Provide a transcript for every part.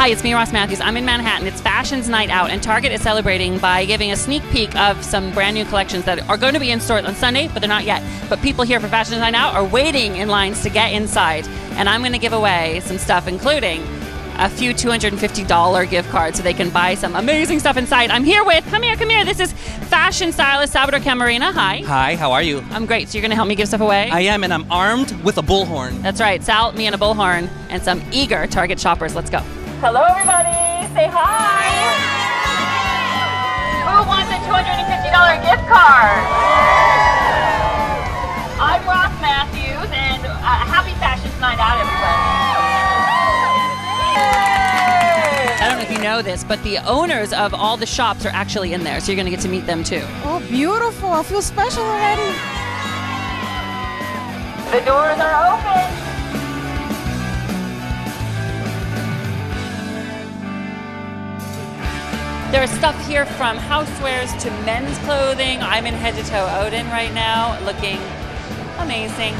Hi, it's me, Ross Matthews. I'm in Manhattan. It's Fashion's Night Out, and Target is celebrating by giving a sneak peek of some brand new collections that are going to be in store on Sunday, but they're not yet. But people here for Fashion's Night Out are waiting in lines to get inside, and I'm going to give away some stuff, including a few $250 gift cards so they can buy some amazing stuff inside. I'm here with, come here. This is fashion stylist Salvador Camarena. Hi. Hi, how are you? I'm great. So you're going to help me give stuff away? I am, and I'm armed with a bullhorn. That's right. Sal, me and a bullhorn, and some eager Target shoppers. Let's go. Hello, everybody. Say hi. Who wants a $250 gift card? I'm Ross Matthews, and happy Fashion's Night Out, everybody. If you know this, but the owners of all the shops are actually in there, so you're going to get to meet them too. Oh, beautiful. I feel special already. The doors are open. There's stuff here from housewares to men's clothing. I'm in head to toe Odin right now, looking amazing.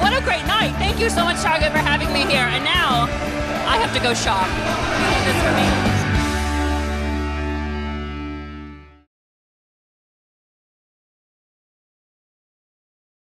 What a great night. Thank you so much, Target, for having me here. And now I have to go shop. You did this for me.